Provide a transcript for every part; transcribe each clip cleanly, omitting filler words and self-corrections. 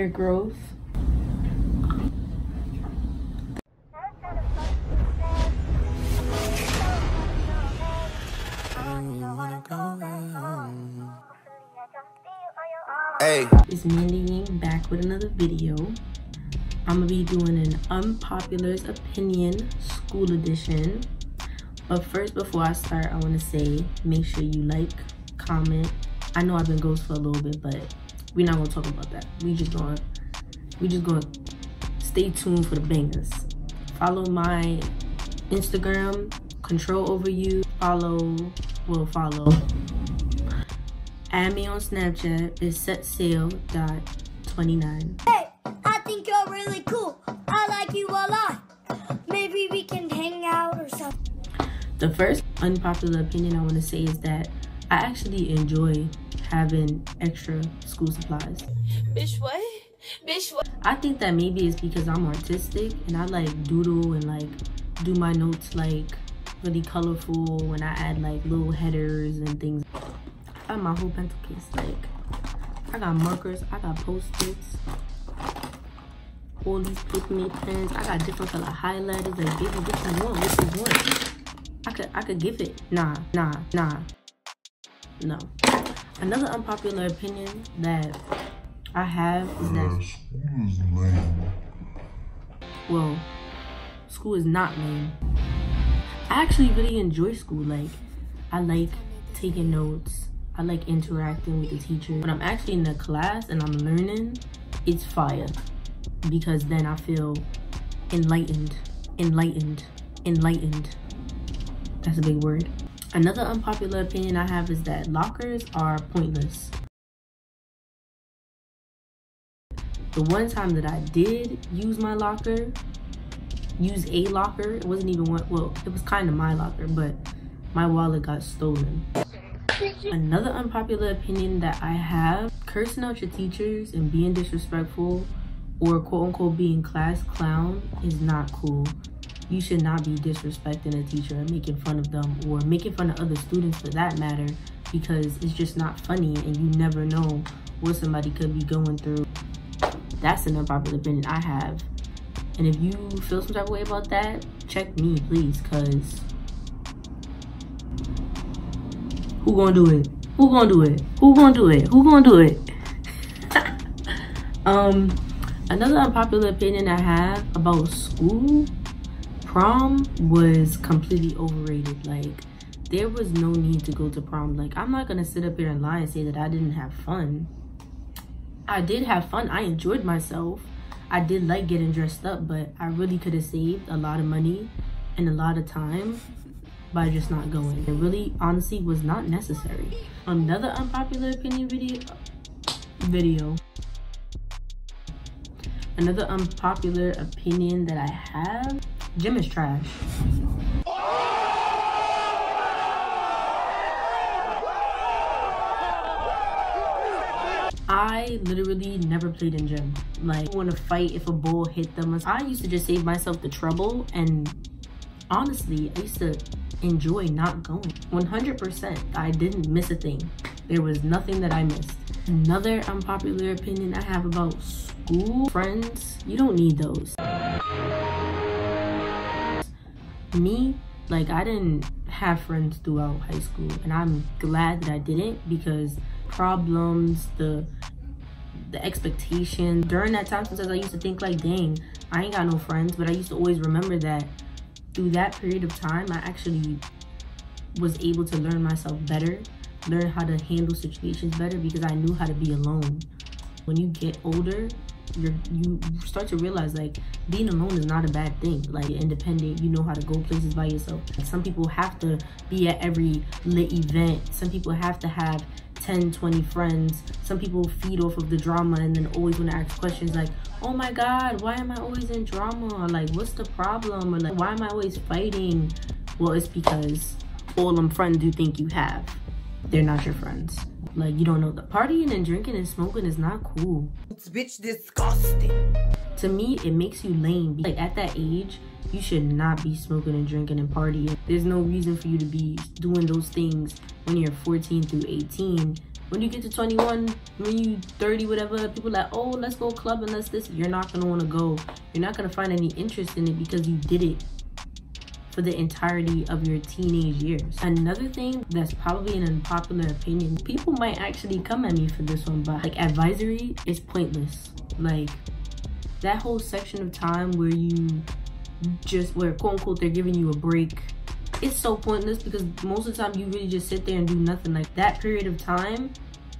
hair growth. Hey. It's Mandy Ying back with another video. I'm gonna be doing an unpopular opinion school edition. But first, before I start, I want to say make sure you like, comment. I know I've been ghost for a little bit, but we're not gonna talk about that. We just gonna stay tuned for the bangers. Follow my Instagram, Control Over You. Follow. Add me on Snapchat. It's setsail.29. Hey, I think you're really cool. I like you a lot. Maybe we can hang out or something. The first unpopular opinion I want to say is that I actually enjoy having extra school supplies. Bitch, what? I think that maybe it's because I'm artistic and I like doodle and like do my notes like really colorful when I add like little headers and things. I got my whole pencil case, like I got markers, I got post-its, all these Pikmin pens, I got different color highlighters, like baby, which is one? I could give it. Nah. No. Another unpopular opinion that I have is that school is lame. Well, school is not lame. I actually really enjoy school. Like, I like taking notes. I like interacting with the teacher. When I'm actually in the class and I'm learning, it's fire. Because then I feel enlightened. That's a big word. Another unpopular opinion I have is that lockers are pointless. The one time that I did use a locker, it wasn't even one, well, it was kind of my locker, but my wallet got stolen. Another unpopular opinion that I have, cursing out your teachers and being disrespectful or quote unquote being class clown is not cool. You should not be disrespecting a teacher and making fun of them or making fun of other students for that matter, because it's just not funny and you never know what somebody could be going through. That's an unpopular opinion I have. And if you feel some type of way about that, check me, please, because who gonna do it? Another unpopular opinion I have about school, prom was completely overrated. Like, there was no need to go to prom. Like, I'm not gonna sit up here and lie and say that I didn't have fun. I did have fun. I enjoyed myself. I did like getting dressed up, but I really could have saved a lot of money and a lot of time by just not going. It really, honestly, was not necessary. Another unpopular opinion Another unpopular opinion that I have, gym is trash. I literally never played in gym. Like, I want to fight if a ball hit them. I used to just save myself the trouble, and honestly, I used to enjoy not going. 100%, I didn't miss a thing. There was nothing that I missed. Another unpopular opinion I have about school, friends, you don't need those. Me, like, I didn't have friends throughout high school, and I'm glad that I didn't, because problems, the expectation during that time, sometimes I used to think like, dang, I ain't got no friends, but I used to always remember that through that period of time I actually was able to learn myself better, learn how to handle situations better, because I knew how to be alone. When you get older, you start to realize, like, being alone is not a bad thing. Like, you're independent, you know how to go places by yourself. Like, some people have to be at every lit event, some people have to have 10-20 friends, some people feed off of the drama and then always want to ask questions like, oh my god, why am I always in drama, or like, what's the problem, or like, why am I always fighting? Well, it's because all them friends you think you have, they're not your friends. Like, you don't know, the partying and drinking and smoking is not cool. It's bitch disgusting. To me, it makes you lame. Like, at that age, you should not be smoking and drinking and partying. There's no reason for you to be doing those things when you're 14 through 18 when you get to 21, when you 30, whatever, people like, oh, let's go club and let's this. You're not gonna wanna go. You're not gonna find any interest in it because you did it for the entirety of your teenage years. Another thing that's probably an unpopular opinion, people might actually come at me for this one, but like advisory is pointless. Like that whole section of time where you just, where quote unquote, they're giving you a break. It's so pointless because most of the time you really just sit there and do nothing. Like that period of time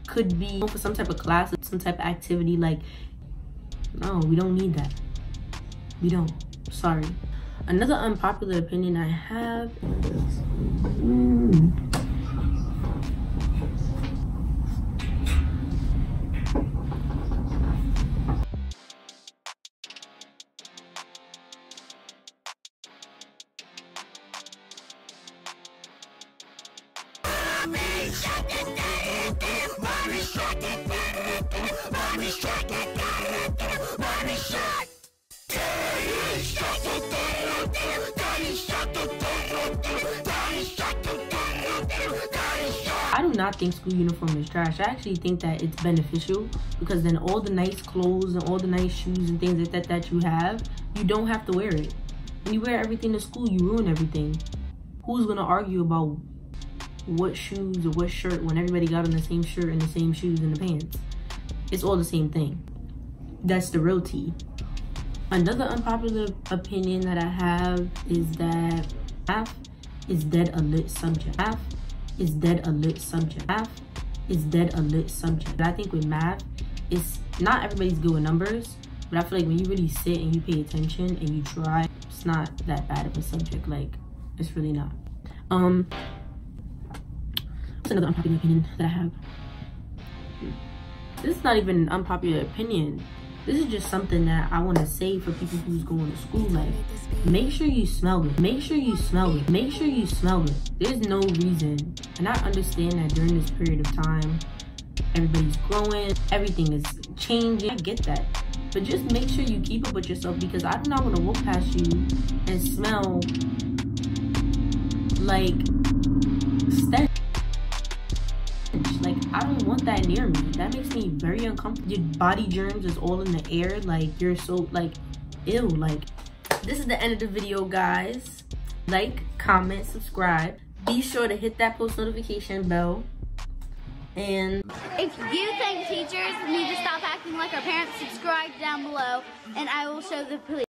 could be for some type of class, some type of activity. Like, no, we don't need that. We don't, sorry. Another unpopular opinion I have is, I do not think school uniform is trash. I actually think that it's beneficial because then all the nice clothes and all the nice shoes and things like that that you have, you don't have to wear it. When you wear everything to school, you ruin everything. Who's gonna argue about what shoes or what shirt when everybody got on the same shirt and the same shoes and the pants? It's all the same thing. That's the real tea. Another unpopular opinion that I have is that math is dead a lit subject. Math is dead a lit subject. Math is dead a lit subject. But I think with math, it's not everybody's good with numbers, but I feel like when you really sit and you pay attention and you try, it's not that bad of a subject. Like, it's really not. That's another unpopular opinion that I have. This is not even an unpopular opinion. This is just something that I want to say for people who's going to school life. Make sure you smell it. Make sure you smell it. Make sure you smell it. There's no reason. And I understand that during this period of time, everybody's growing, everything is changing. I get that. But just make sure you keep up with yourself because I do not want to walk past you and smell like stench. Like, I don't want that near me. That makes me very uncomfortable. Your body germs is all in the air. Like, you're so, like, ew. Like, this is the end of the video, guys. Like, comment, subscribe. Be sure to hit that post notification bell. And if you think teachers need to stop acting like our parents, subscribe down below. And I will show the police.